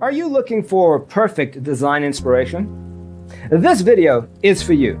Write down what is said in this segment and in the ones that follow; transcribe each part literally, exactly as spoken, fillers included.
Are you looking for perfect design inspiration? This video is for you.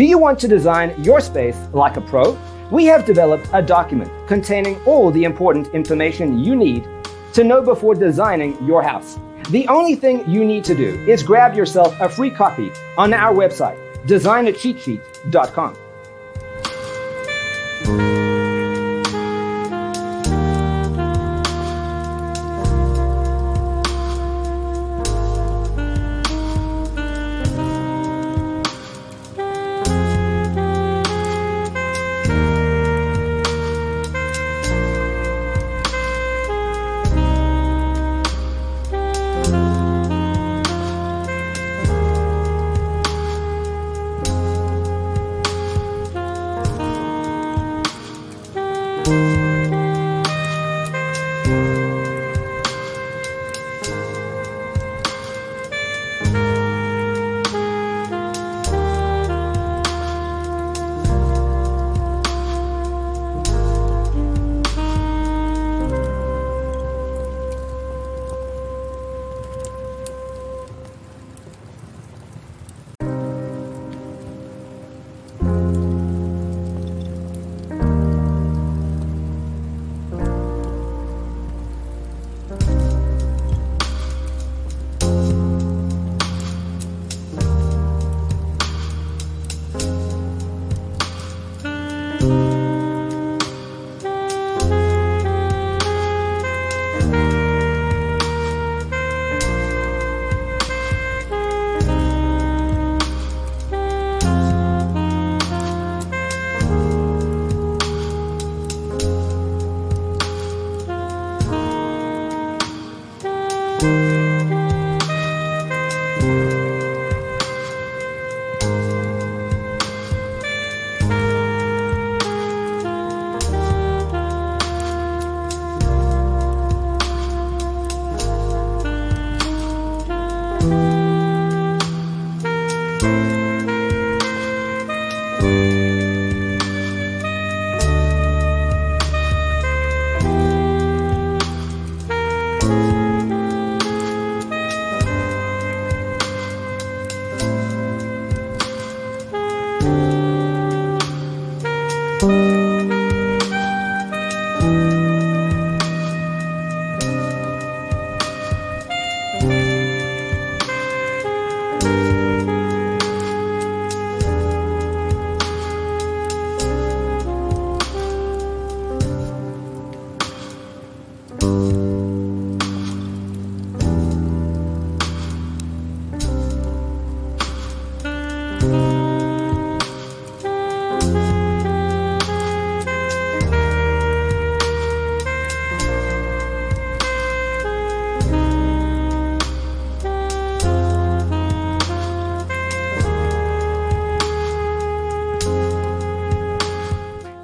Do you want to design your space like a pro? We have developed a document containing all the important information you need to know before designing your house. The only thing you need to do is grab yourself a free copy on our website, designer cheat sheet dot com.